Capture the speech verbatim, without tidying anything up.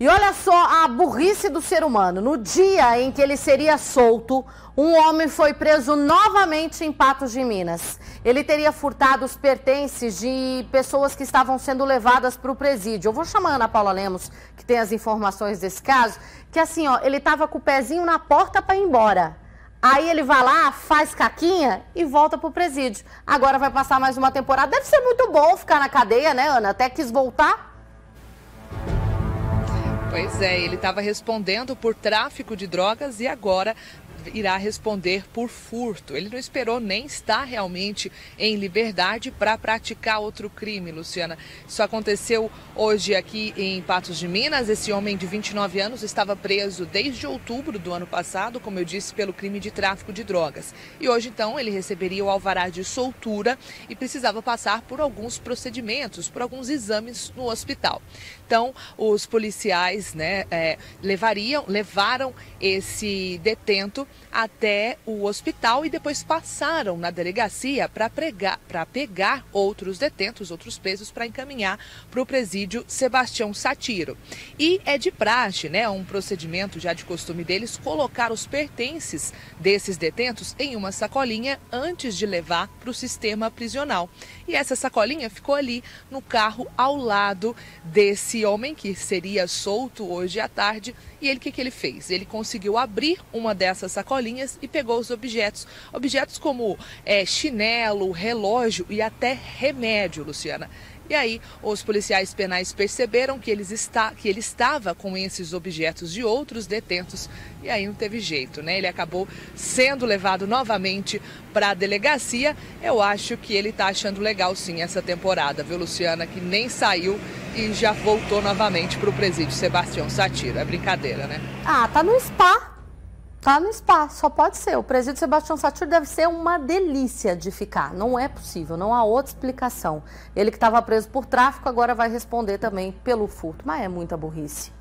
E olha só a burrice do ser humano. No dia em que ele seria solto, um homem foi preso novamente em Patos de Minas. Ele teria furtado os pertences de pessoas que estavam sendo levadas para o presídio. Eu vou chamar a Ana Paula Lemos, que tem as informações desse caso, que assim, ó, ele estava com o pezinho na porta para ir embora. Aí ele vai lá, faz caquinha e volta pro presídio. Agora vai passar mais uma temporada. Deve ser muito bom ficar na cadeia, né, Ana? Até quis voltar. Pois é, ele estava respondendo por tráfico de drogas e agora irá responder por furto. Ele não esperou nem estar realmente em liberdade para praticar outro crime, Luciana. Isso aconteceu hoje aqui em Patos de Minas. Esse homem de vinte e nove anos estava preso desde outubro do ano passado, como eu disse, pelo crime de tráfico de drogas. E hoje, então, ele receberia o alvará de soltura e precisava passar por alguns procedimentos, por alguns exames no hospital. Então, os policiais, né, é, levariam, levaram esse detento até o hospital e depois passaram na delegacia para pregar, para pegar outros detentos, outros presos, para encaminhar para o presídio Sebastião Sátiro. E é de praxe, né, um procedimento já de costume deles, colocar os pertences desses detentos em uma sacolinha antes de levar para o sistema prisional. E essa sacolinha ficou ali no carro ao lado desse homem que seria solto hoje à tarde. E ele, o que, que ele fez? Ele conseguiu abrir uma dessas sacolinhas e pegou os objetos. Objetos como é, chinelo, relógio e até remédio, Luciana. E aí, os policiais penais perceberam que, eles está, que ele estava com esses objetos de outros detentos e aí não teve jeito, né? Ele acabou sendo levado novamente para a delegacia. Eu acho que ele está achando legal, sim, essa temporada, viu, Luciana? Que nem saiu e já voltou novamente para o presídio Sebastião Sátiro. É brincadeira, né? Ah, tá no spa. Tá no spa, só pode ser. O presídio Sebastião Sátiro deve ser uma delícia de ficar. Não é possível, não há outra explicação. Ele que estava preso por tráfico agora vai responder também pelo furto. Mas é muita burrice.